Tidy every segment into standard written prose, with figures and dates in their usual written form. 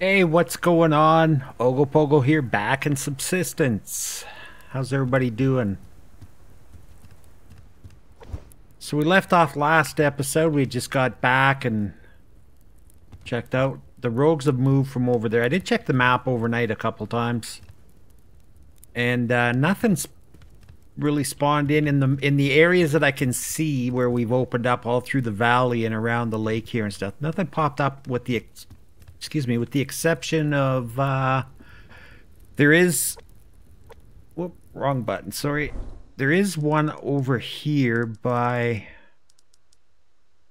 Hey, what's going on? Ogopogo here, back in Subsistence. How's everybody doing? So we left off last episode. We just got back and checked out. The rogues have moved from over there. I did check the map overnight a couple times. And nothing's really spawned in the areas that I can see where we've opened up all through the valley and around the lake here and stuff. Nothing popped up with the... With the exception of, there is, whoop, wrong button, sorry. There is one over here by,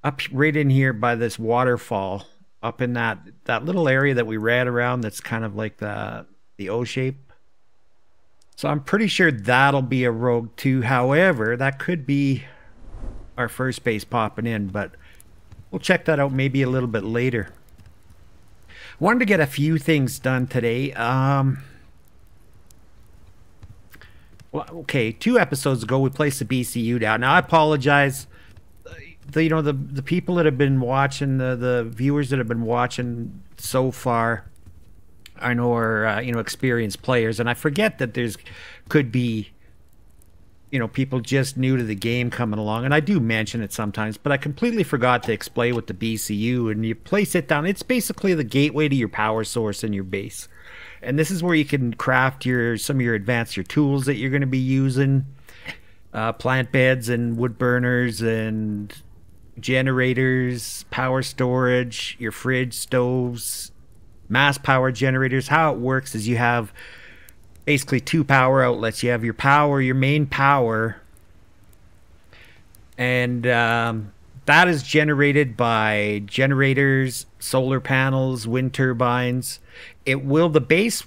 up right in here by this waterfall, up in that little area that we ran around that's kind of like the O shape. So I'm pretty sure that'll be a rogue too. However, that could be our first base popping in, but we'll check that out maybe a little bit later. Wanted to get a few things done today. Well, okay, 2 episodes ago we placed the BCU down. Now I apologize. The people that have been watching, the viewers that have been watching so far, I know are experienced players, and I forget that there's could be people just new to the game coming along, and I do mention it sometimes, but I completely forgot to explain what the BCU, and you place it down. It's basically the gateway to your power source and your base, and this is where you can craft some of your tools that you're going to be using, plant beds and wood burners and generators, power storage, your fridge, stoves, mass power generators. How it works is you have basically 2 power outlets. You have your power, your main power, and that is generated by generators, solar panels, wind turbines. It will, the base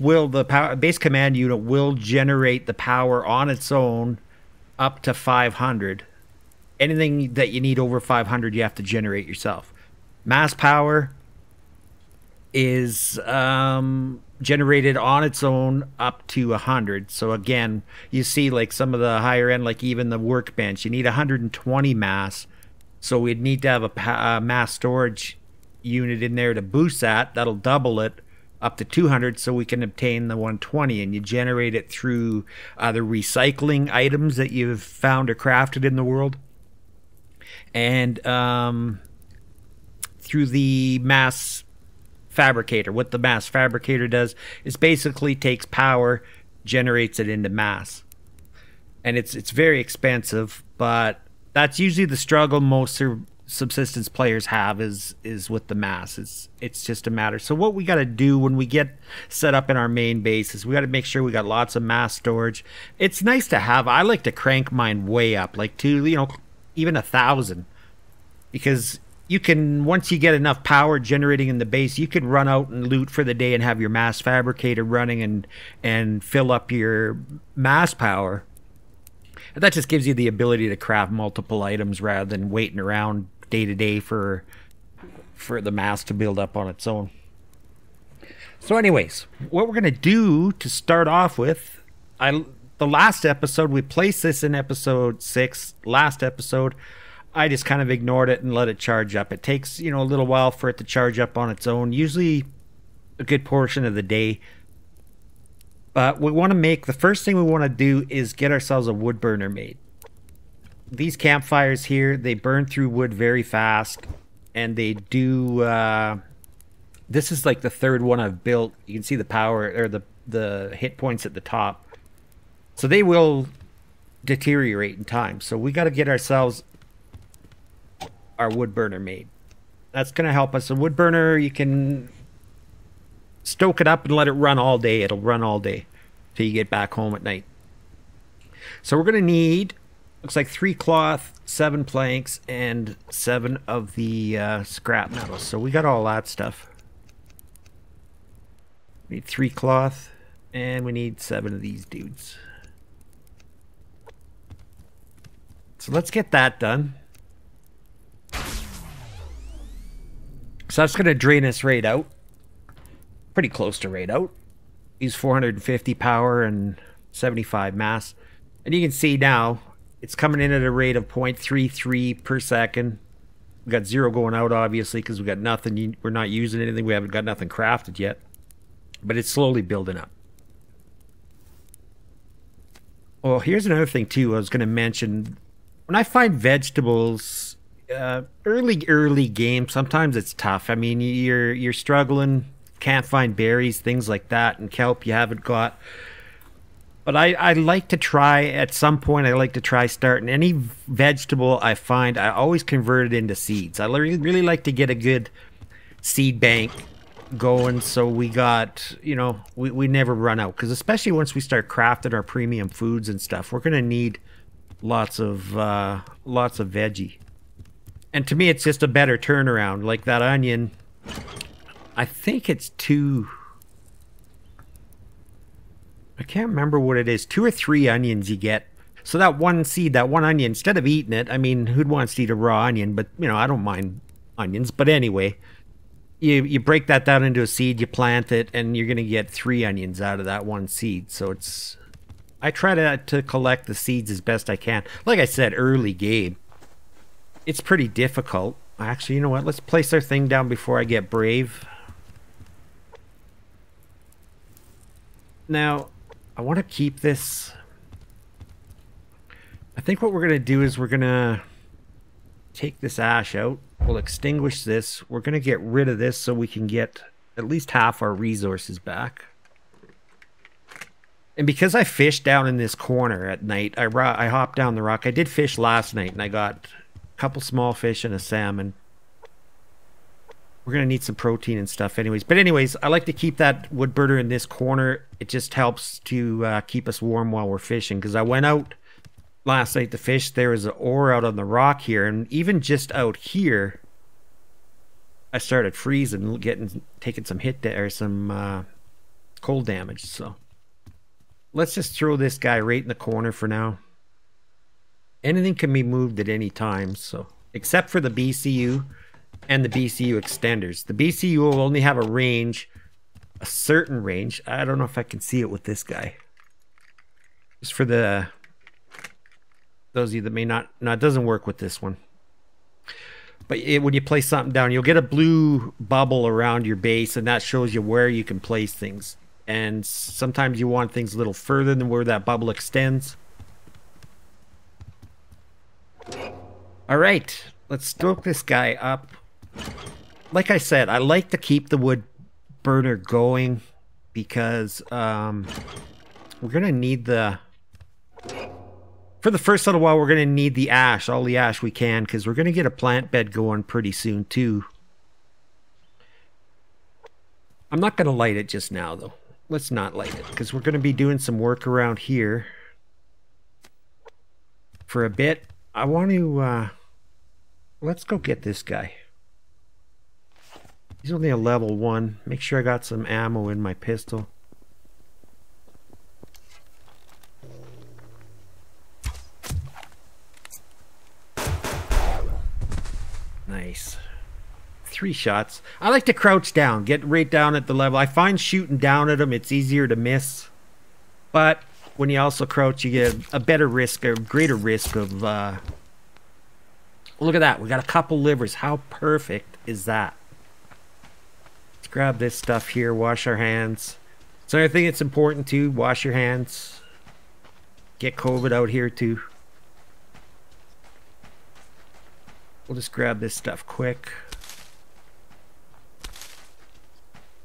command unit will generate the power on its own up to 500. Anything that you need over 500, you have to generate yourself. Mass power is generated on its own up to 100. So again, you see like some of the higher end, like even the workbench, you need 120 mass. So we'd need to have a mass storage unit in there to boost that. That'll double it up to 200 so we can obtain the 120, and you generate it through the recycling items that you've found or crafted in the world, and through the mass fabricator. What the mass fabricator does is basically takes power, generates it into mass, and it's very expensive, but that's usually the struggle most subsistence players have is with the mass. It's just a matter. So what we got to do when we get set up in our main base is we got to make sure we got lots of mass storage. It's nice to have. I like to crank mine way up, like to even 1,000, because you can, once you get enough power generating in the base, you can run out and loot for the day and have your mass fabricator running and fill up your mass power. And that just gives you the ability to craft multiple items rather than waiting around day to day for the mass to build up on its own. So anyways, what we're going to do to start off with, the last episode, we placed this in episode 6, last episode. I just kind of ignored it and let it charge up. It takes, a little while for it to charge up on its own, usually a good portion of the day. But we want to make, the first thing we want to do is get ourselves a wood burner made. These campfires here, they burn through wood very fast, and they do, this is like the 3rd one I've built. You can see the power, or the hit points at the top. So they will deteriorate in time. So we got to get ourselves our wood burner made. That's going to help us. A wood burner, you can stoke it up and let it run all day. It'll run all day till you get back home at night. So we're going to need, looks like 3 cloth, 7 planks, and 7 of the scrap metal. So we got all that stuff. We need 3 cloth, and we need 7 of these dudes. So let's get that done. So that's going to drain us right out. Pretty close to right out. Use 450 power and 75 mass. And you can see now it's coming in at a rate of 0.33 per second. We got 0 going out, obviously, because we got nothing. We're not using anything. We haven't got nothing crafted yet. But it's slowly building up. Oh, here's another thing, too, I was going to mention. When I find vegetables, early game, sometimes it's tough. I mean, you're struggling, can't find berries, things like that, and kelp you haven't got. But I like to try, at some point, I like to try starting any vegetable I find. I always convert it into seeds. I really like to get a good seed bank going, so we got, you know, we never run out, because especially once we start crafting our premium foods and stuff, we're gonna need lots of veggie. And to me, it's just a better turnaround. Like that onion, I think it's two, I can't remember what it is, 2 or 3 onions you get. So that one seed, that one onion, instead of eating it, I mean, who'd want to eat a raw onion? But, you know, I don't mind onions, but anyway, you break that down into a seed, you plant it, and you're going to get 3 onions out of that one seed. So it's, I try to collect the seeds as best I can. Like I said, early game, it's pretty difficult. Actually, you know what? Let's place our thing down before I get brave. Now, I want to keep this. I think what we're going to do is we're going to take this ash out. We'll extinguish this. We're going to get rid of this so we can get at least half our resources back. And because I fished down in this corner at night, I hopped down the rock. I did fish last night, and I got a couple small fish and a salmon. We're going to need some protein and stuff anyways. But anyways, I like to keep that wood birder in this corner. It just helps to keep us warm while we're fishing, because I went out last night to fish. There was an ore out on the rock here, and even just out here, I started freezing, taking some hit there, some cold damage. So let's just throw this guy right in the corner for now. Anything can be moved at any time, so except for the BCU and the BCU extenders. The BCU will only have a certain range. I don't know if I can see it with this guy. Just for the those of you that may not, no, it doesn't work with this one. But when you place something down, you'll get a blue bubble around your base, and that shows you where you can place things. And sometimes you want things a little further than where that bubble extends. All right, let's stoke this guy up. Like I said, I like to keep the wood burner going because we're gonna need the. For the first little while, we're going to need the ash, all the ash we can, because we're going to get a plant bed going pretty soon, too. I'm not going to light it just now, though. Let's not light it, because we're going to be doing some work around here for a bit. I want to, let's go get this guy. He's only a level 1. Make sure I got some ammo in my pistol. Nice. 3 shots. I like to crouch down, get right down at the level. I find shooting down at them, it's easier to miss. But when you also crouch, you get a greater risk of... Look at that. We got a couple livers. How perfect is that? Let's grab this stuff here. Wash our hands. So I think it's important to wash your hands. Get COVID out here too. We'll just grab this stuff quick.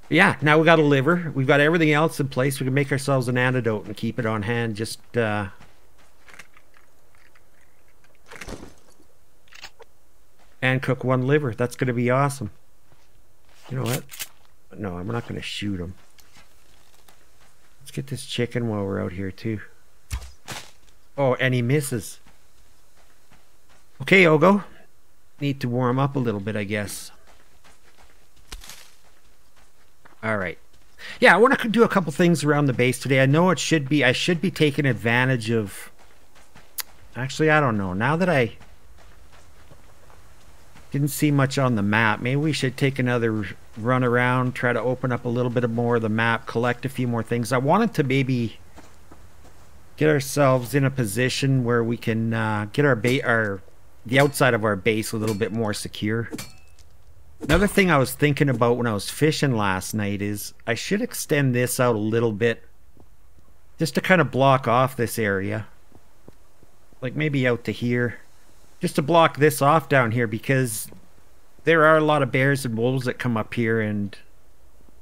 Yeah, now we got a liver. We've got everything else in place. We can make ourselves an antidote and keep it on hand. Just, and cook 1 liver. That's going to be awesome. You know what? No, I'm not going to shoot him. Let's get this chicken while we're out here, too. Oh, and he misses. Okay, Ogo. Need to warm up a little bit, I guess. All right. Yeah, I want to do a couple things around the base today. I know it should be, I should be taking advantage of... Actually, I don't know. Now that I didn't see much on the map, maybe we should take another run around, try to open up a little bit more of the map, collect a few more things. I wanted to maybe get ourselves in a position where we can get our... the outside of our base a little bit more secure. Another thing I was thinking about when I was fishing last night is I should extend this out a little bit just to kind of block off this area. Like maybe out to here. Just to block this off down here, because there are a lot of bears and wolves that come up here, and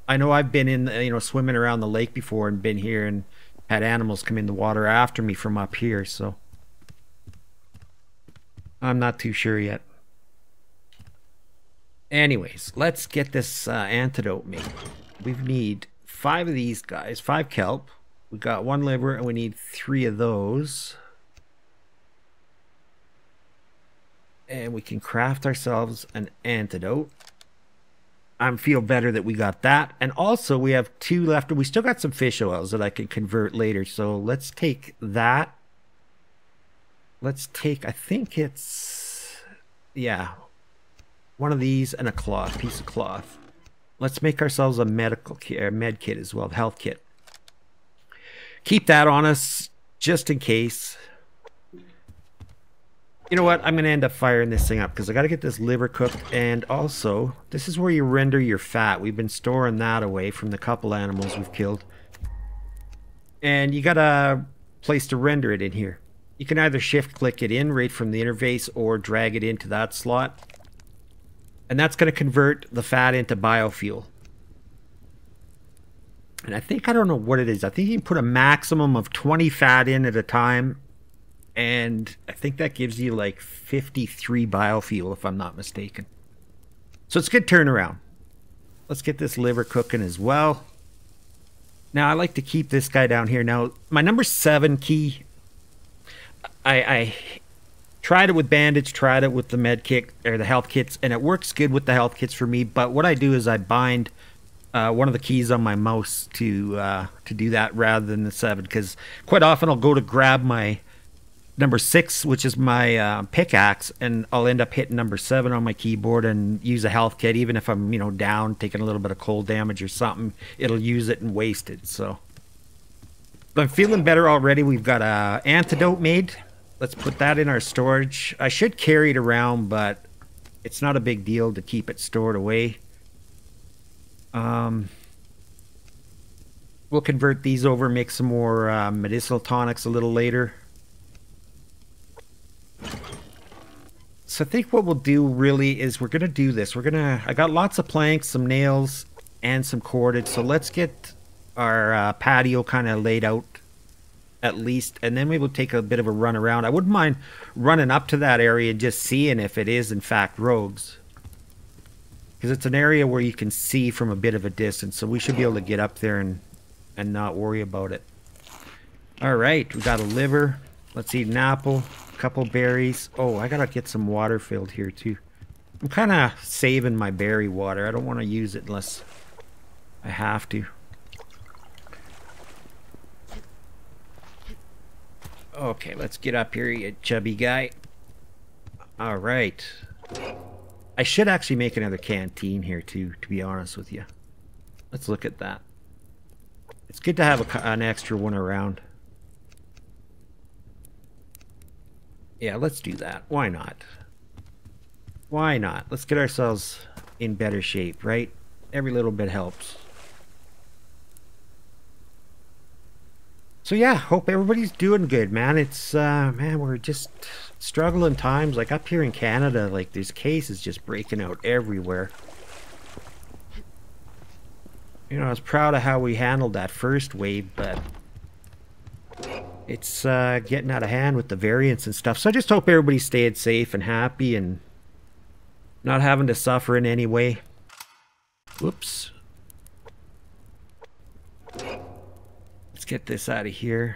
I know I've been in, you know, swimming around the lake before and been here and had animals come in the water after me from up here, so I'm not too sure yet. Anyways, let's get this antidote made. We need 5 of these guys, 5 kelp. We got 1 liver, and we need 3 of those. And we can craft ourselves an antidote. I feel better that we got that. And also, we have 2 left. We still got some fish oils that I can convert later. So let's take that. Let's take, I think it's, yeah, 1 of these and a cloth, piece of cloth. Let's make ourselves a medical care, med kit as well, health kit. Keep that on us just in case. You know what? I'm going to end up firing this thing up because I got to get this liver cooked. And also, this is where you render your fat. We've been storing that away from the couple animals we've killed. And you got a place to render it in here. You can either shift click it in right from the interface or drag it into that slot. And that's going to convert the fat into biofuel. And I think, I don't know what it is. I think you can put a maximum of 20 fat in at a time. And I think that gives you like 53 biofuel, if I'm not mistaken. So it's a good turnaround. Let's get this liver cooking as well. Now, I like to keep this guy down here. Now, my number 7 key, I tried it with bandage, tried it with the med kit, or the health kits, and it works good with the health kits for me. But what I do is I bind one of the keys on my mouse to do that rather than the 7. Because quite often I'll go to grab my number 6, which is my pickaxe, and I'll end up hitting number 7 on my keyboard and use a health kit. Even if I'm, you know, down, taking a little bit of cold damage or something, it'll use it and waste it. So, but I'm feeling better already. We've got an antidote made. Let's put that in our storage. I should carry it around, but it's not a big deal to keep it stored away. We'll convert these over, make some more medicinal tonics a little later. So I think what we'll do really is we're going to do this. We're going to, I got lots of planks, some nails, and some cordage. So let's get our patio kind of laid out at least. And then we will take a bit of a run around. I wouldn't mind running up to that area and just seeing if it is in fact rogues. Because it's an area where you can see from a bit of a distance. So we should be able to get up there and not worry about it. All right, we got a liver. Let's eat an apple. Couple berries. Oh, I gotta get some water filled here too. I'm kind of saving my berry water. I don't want to use it unless I have to. Okay, let's get up here, you chubby guy. All right. I should actually make another canteen here too, to be honest with you. Let's look at that. It's good to have an extra one around. Yeah, let's do that. Why not? Why not? Let's get ourselves in better shape, right? Every little bit helps. So yeah, hope everybody's doing good, man. It's, man, we're just struggling times. Like up here in Canada, like there's cases just breaking out everywhere. You know, I was proud of how we handled that first wave, but it's getting out of hand with the variants and stuff. So I just hope everybody stayed safe and happy and not having to suffer in any way. Whoops. Let's get this out of here.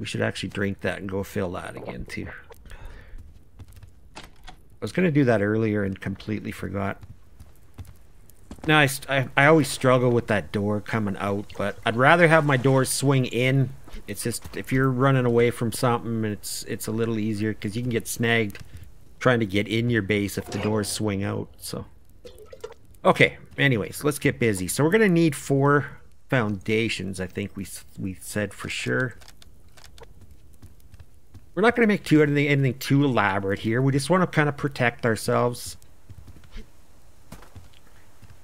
We should actually drink that and go fill that again too. I was going to do that earlier and completely forgot. Now, I always struggle with that door coming out, but I'd rather have my door swing in. It's just, if you're running away from something, it's a little easier because you can get snagged trying to get in your base if the doors swing out. So, okay, anyways, let's get busy. So we're going to need 4 foundations, I think we said for sure. We're not going to make anything too elaborate here. We just want to kind of protect ourselves.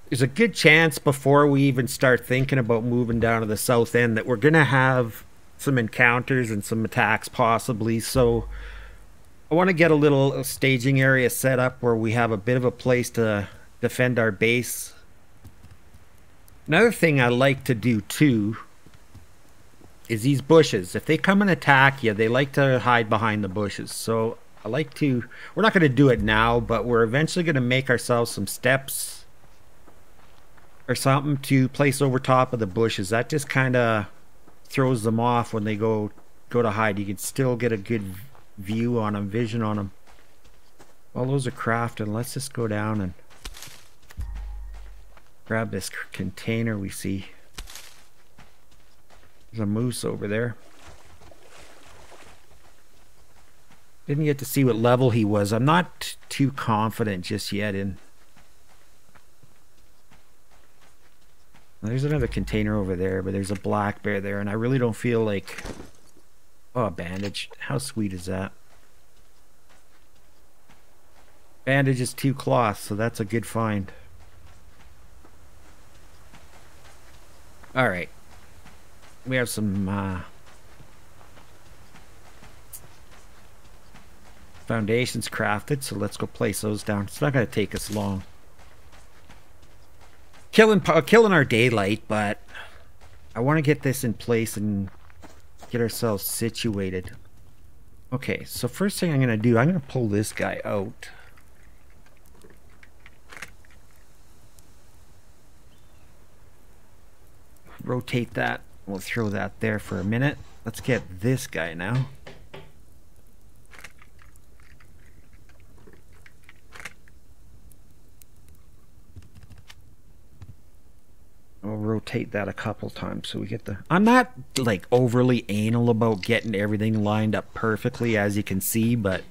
there's a good chance before we even start thinking about moving down to the south end that we're going to have some encounters and some attacks possibly. So I want to get a little staging area set up where we have a bit of a place to defend our base. Another thing I like to do too is these bushes. If they come and attack you, they like to hide behind the bushes. So I like to, we're not going to do it now, but we're eventually going to make ourselves some steps or something to place over top of the bushes. That just kind of throws them off when they go to hide. You can still get a good view on them, vision on them. All those are crafted. Let's just go down and grab this container we see. There's a moose over there. Didn't get to see what level he was. I'm not too confident just yet in. There's another container over there, but there's a black bear there, and I really don't feel like... Oh, bandage. How sweet is that? Bandage is 2 cloths, so that's a good find. Alright. We have some foundations crafted, so let's go place those down. It's not going to take us long. Killing our daylight, but I want to get this in place and get ourselves situated. Okay, so first thing I'm going to do, I'm going to pull this guy out. Rotate that. We'll throw that there for a minute. Let's get this guy now. We'll rotate that a couple times so we get the... I'm not like overly anal about getting everything lined up perfectly, as you can see, but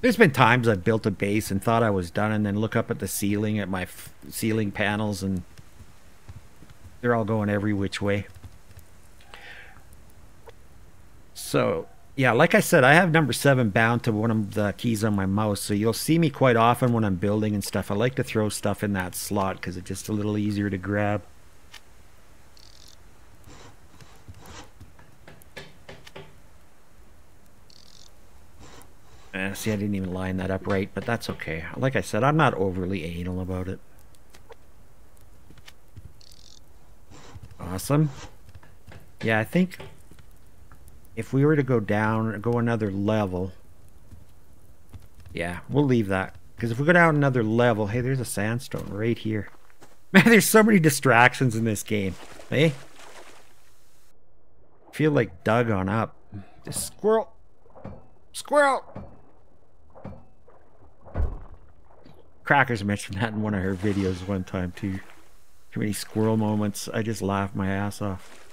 there's been times I've built a base and thought I was done and then look up at the ceiling, at my ceiling panels, and they're all going every which way. So, yeah, like I said, I have number 7 bound to one of the keys on my mouse, so you'll see me quite often when I'm building and stuff. I like to throw stuff in that slot because it's just a little easier to grab. See, I didn't even line that up right, but that's okay. Like I said, I'm not overly anal about it. Awesome. Yeah, I think... if we were to go down or go another level, yeah, we'll leave that. Because if we go down another level, hey, there's a sandstone right here. Man, there's so many distractions in this game. Hey, feel like dug on up. This squirrel, squirrel. Crack3rz mentioned that in one of her videos one time too. Too many squirrel moments. I just laughed my ass off.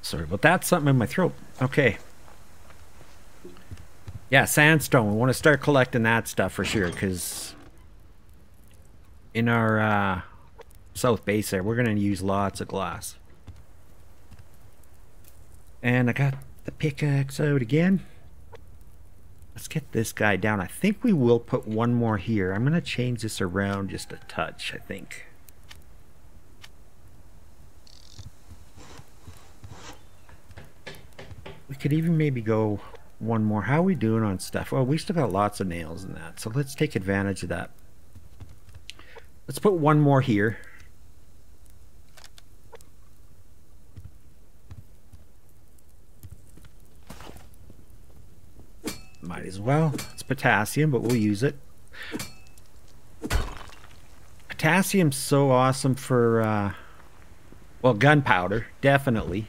Sorry, but that's something in my throat. Okay. Yeah, sandstone. We want to start collecting that stuff for sure, because in our south base there, we're going to use lots of glass. And I got the pickaxe out again. Let's get this guy down. I think we will put one more here. I'm going to change this around just a touch, I think. We could even maybe go one more. How are we doing on stuff? Well, we still got lots of nails in that, so let's take advantage of that. Let's put one more here. Might as well. It's potassium, but we'll use it. Potassium's so awesome for, well, gunpowder, definitely.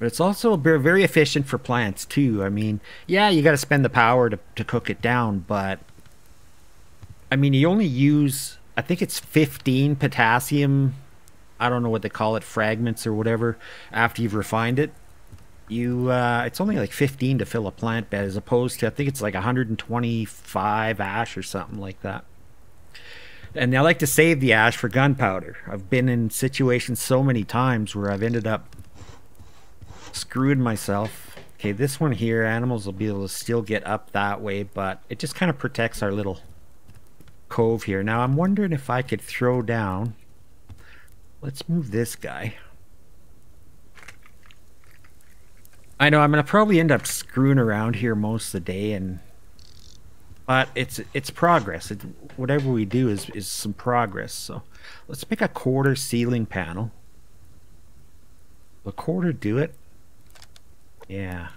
But it's also very efficient for plants too. I mean, yeah, you got to spend the power to cook it down, but I mean, you only use, I think it's 15 potassium, I don't know what they call it, fragments or whatever, after you've refined it. You it's only like 15 to fill a plant bed, as opposed to I think it's like 125 ash or something like that. And I like to save the ash for gunpowder. I've been in situations so many times where I've ended up screwed myself. Okay, this one here, animals will be able to still get up that way, but it just kind of protects our little cove here. Now I'm wondering if I could throw down, let's move this guy. I know I'm gonna probably end up screwing around here most of the day, and but it's progress. Whatever we do is some progress. So let's make a quarter ceiling panel. A quarter do it? Yeah,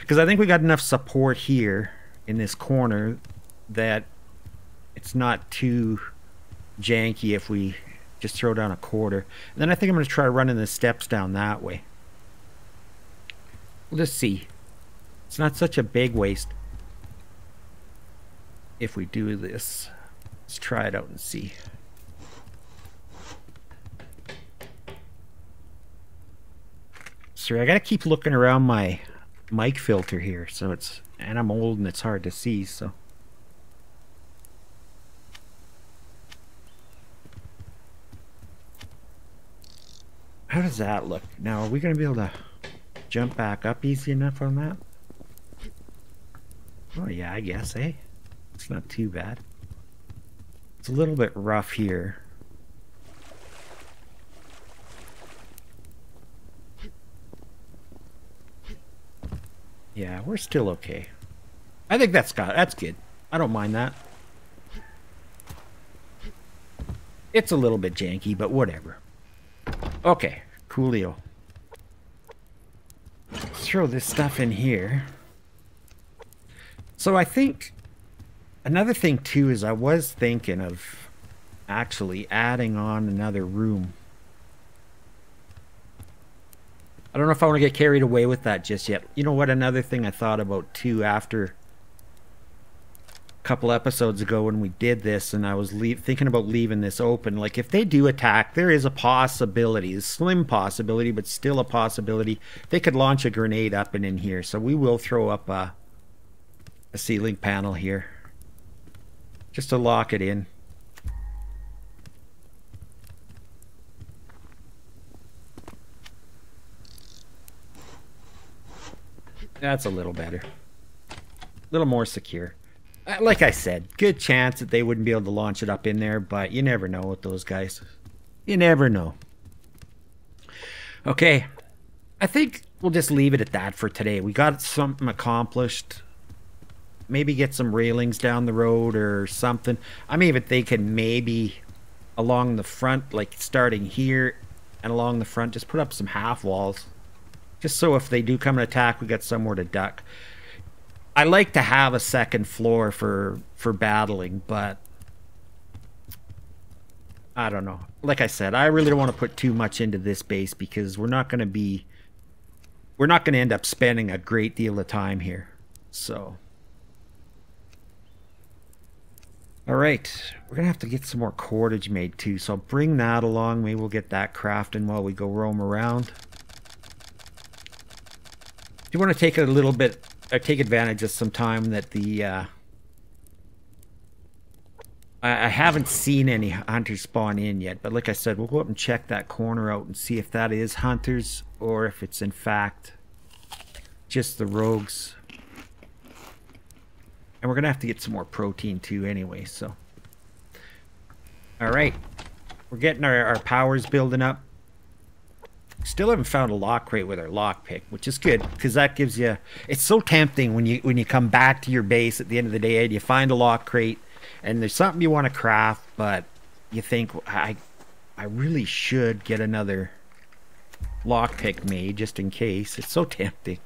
because I think we got enough support here in this corner that it's not too janky if we just throw down a quarter. And then I think I'm gonna try running the steps down that way. We'll just see. It's not such a big waste if we do this. Let's try it out and see. Sorry, I gotta keep looking around my mic filter here, so it's, and I'm old and it's hard to see, so. How does that look? Now, are we gonna be able to jump back up easy enough on that? Oh yeah, I guess, eh? It's not too bad. It's a little bit rough here. Yeah, we're still okay. I think that's good. I don't mind that. It's a little bit janky, but whatever. Okay, coolio. Throw this stuff in here. So I think another thing too is I was thinking of actually adding on another room. I don't know if I want to get carried away with that just yet. You know what, another thing I thought about too after a couple episodes ago when we did this, and I was thinking about leaving this open, like if they do attack, there is a possibility, a slim possibility, but still a possibility, they could launch a grenade up and in here. So we will throw up a ceiling panel here just to lock it in. That's a little better, a little more secure. Like I said, good chance that they wouldn't be able to launch it up in there, but you never know with those guys. You never know. Okay, I think we'll just leave it at that for today. We got something accomplished. Maybe get some railings down the road or something. I'm even thinking maybe along the front, like starting here and along the front, just put up some half walls. Just so if they do come and attack, we got somewhere to duck. I like to have a second floor for battling, but I don't know. Like I said, I really don't want to put too much into this base because we're not going to end up spending a great deal of time here. So, all right, we're gonna have to get some more cordage made too. So I'll bring that along. Maybe we'll get that crafting while we go roam around. Do you want to take a little bit? I take advantage of some time that the I haven't seen any hunters spawn in yet, but like I said, we'll go up and check that corner out and see if that is hunters or if it's in fact just the rogues. And we're gonna have to get some more protein too anyway, so. All right, we're getting our powers building up. Still haven't found a lock crate with our lock pick, which is good because that gives you, it's so tempting when you come back to your base at the end of the day and you find a lock crate and there's something you want to craft, but you think I really should get another lock pick made just in case. It's so tempting.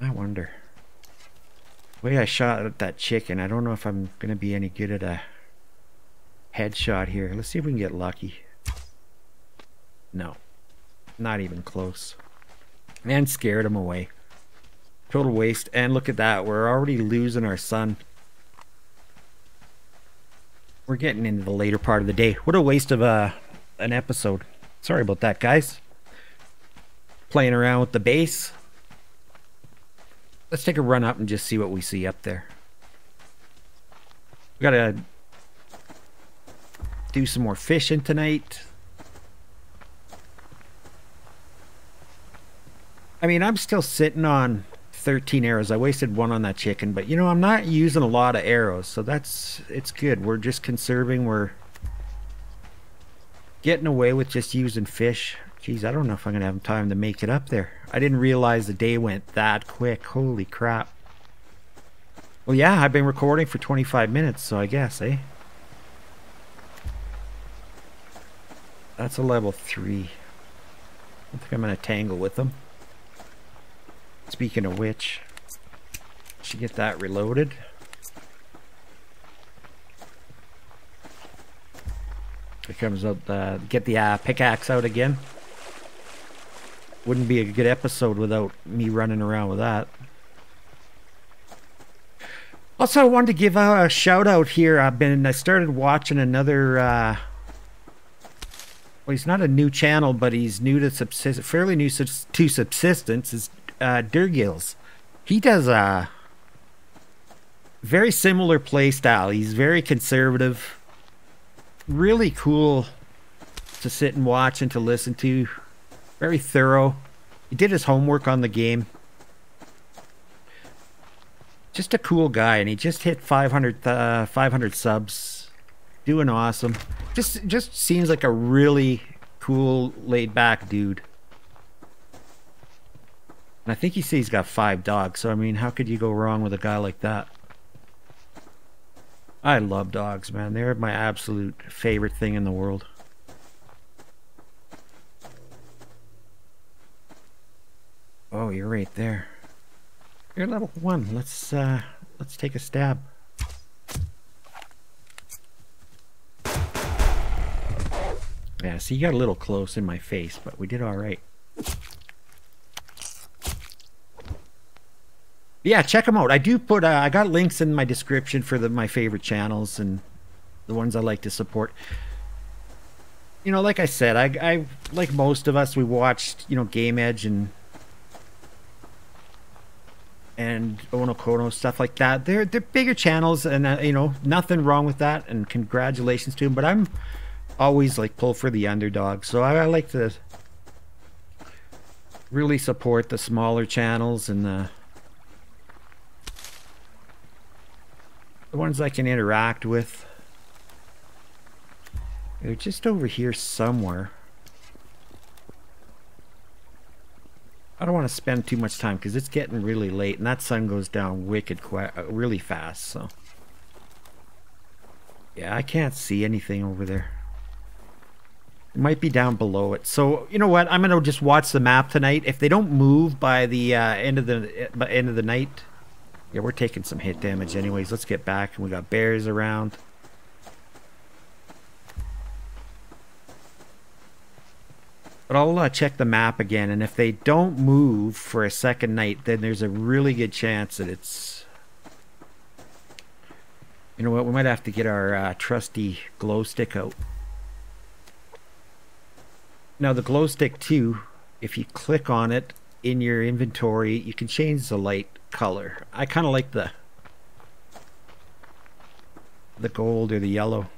I wonder, the way I shot at that chicken, I don't know if I'm gonna be any good at a headshot here. Let's see if we can get lucky. No, not even close. Man, scared him away. Total waste. And look at that, we're already losing our sun. We're getting into the later part of the day. What a waste of an episode. Sorry about that, guys. Playing around with the base. Let's take a run up and just see what we see up there. We got a do some more fishing tonight. I mean, I'm still sitting on 13 arrows. I wasted one on that chicken, but you know, I'm not using a lot of arrows, so that's, it's good. We're just conserving. We're getting away with just using fish. Jeez, I don't know if I'm gonna have time to make it up there. I didn't realize the day went that quick. Holy crap. Well, yeah, I've been recording for 25 minutes, so I guess, eh? That's a level 3. I don't think I'm gonna tangle with them. Speaking of which, should get that reloaded. It comes up, get the pickaxe out again. Wouldn't be a good episode without me running around with that. Also, I wanted to give a shout out here. I started watching another, well, he's not a new channel, but he's new to Subsistence, fairly new to Subsistence, is dergillz. He does a very similar play style. He's very conservative. Really cool to sit and watch and to listen to. Very thorough. He did his homework on the game. Just a cool guy, and he just hit 500 subs. Doing awesome. Just seems like a really cool, laid-back dude. And I think he said he's got 5 dogs, so I mean, how could you go wrong with a guy like that? I love dogs, man. They're my absolute favorite thing in the world. Oh, you're right there. You're level 1. Let's take a stab. Yeah, see, you got a little close in my face, but we did all right. Yeah, check them out. I do put, I got links in my description for my favorite channels and the ones I like to support. You know, like I said, I like most of us, we watched, you know, Game Edge and Onokono, stuff like that. They're bigger channels, and you know, nothing wrong with that, and congratulations to them. But I'm always like pull for the underdog, so I like to really support the smaller channels and the ones I can interact with. They're just over here somewhere. I don't want to spend too much time because it's getting really late, and that sun goes down wicked quick, really fast. So yeah, I can't see anything over there. It might be down below it. So you know what? I'm gonna just watch the map tonight. If they don't move by the end of the night. Yeah, we're taking some hit damage anyways. Let's get back, and we got bears around. But I'll check the map again, and if they don't move for a second night, then there's a really good chance that it's... You know what? We might have to get our trusty glow stick out. Now, the glow stick, too, if you click on it in your inventory, you can change the light color. I kind of like the gold or the yellow.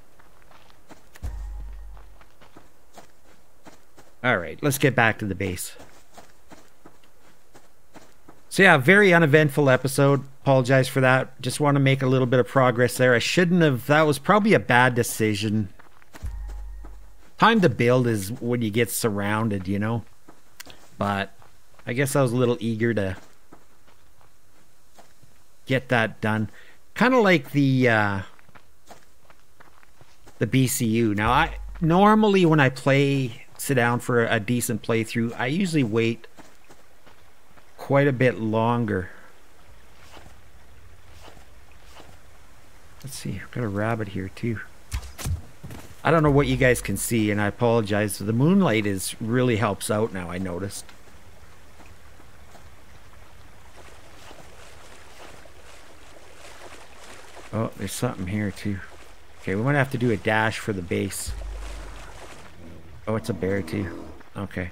Alright, let's get back to the base. So yeah, very uneventful episode. Apologize for that. Just want to make a little bit of progress there. I shouldn't have. That was probably a bad decision. Time to build is when you get surrounded, you know. But I guess I was a little eager to get that done. Kind of like the BCU. Now, I normally when I sit down for a decent playthrough, I usually wait quite a bit longer. Let's see, I've got a rabbit here too. I don't know what you guys can see, and I apologize. The moonlight is really helps out now, I noticed. Oh, there's something here too. Okay, we might have to do a dash for the base. Oh, it's a bear too. Okay.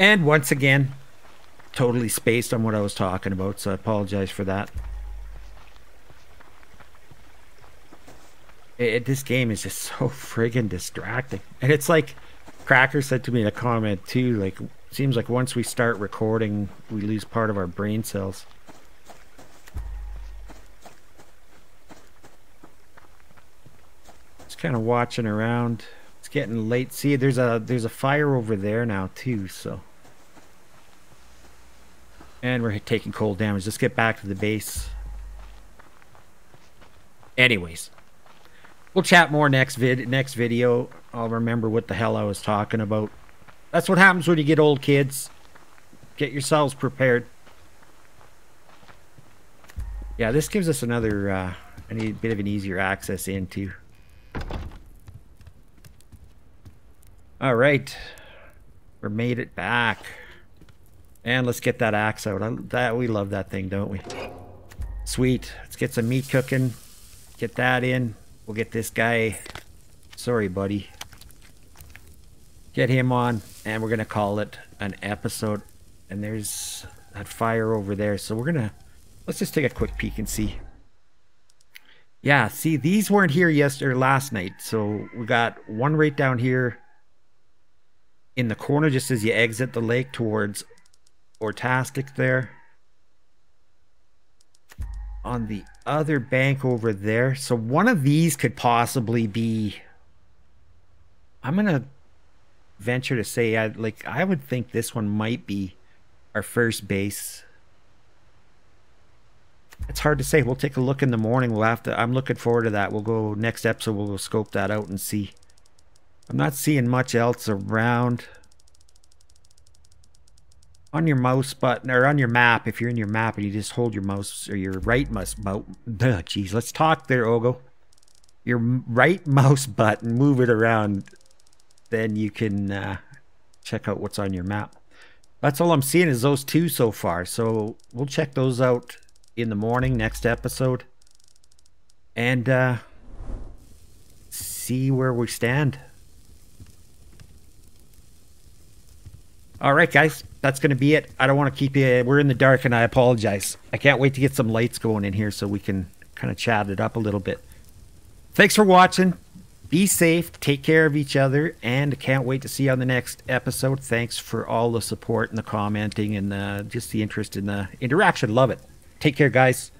And once again, totally spaced on what I was talking about, so I apologize for that. This game is just so friggin' distracting. And it's like Crack3rz said to me in a comment too, like, seems like once we start recording, we lose part of our brain cells. Just kind of watching around. It's getting late. See, there's a fire over there now too, so. And we're taking cold damage. Let's get back to the base. Anyways. We'll chat more next video. I'll remember what the hell I was talking about. That's what happens when you get old, kids. Get yourselves prepared. Yeah, this gives us another a bit of an easier access into. All right, we made it back, and let's get that axe out. We love that thing, don't we? Sweet. Let's get some meat cooking. Get that in. We'll get this guy, sorry buddy, get him on, and we're gonna call it an episode. And there's that fire over there, so let's just take a quick peek and see. Yeah, see, these weren't here last night, so we got one right down here in the corner just as you exit the lake towards Ortastic there. On the other bank over there. So one of these could possibly be, I'm gonna venture to say, I would think this one might be our first base. It's hard to say. We'll take a look in the morning. I'm looking forward to that. We'll go next episode. We'll go scope that out and see. I'm not seeing much else around. On your mouse button, or on your map, if you're in your map and you just hold your mouse, or your right mouse button, geez, let's talk there, Ogo. Your right mouse button, move it around, then you can check out what's on your map. That's all I'm seeing is those two so far, so we'll check those out in the morning, next episode, and see where we stand. Alright guys, that's going to be it. I don't want to keep you, we're in the dark and I apologize. I can't wait to get some lights going in here so we can kind of chat it up a little bit. Thanks for watching. Be safe, take care of each other, and can't wait to see you on the next episode. Thanks for all the support and the commenting and just the interest in the interaction. Love it. Take care guys.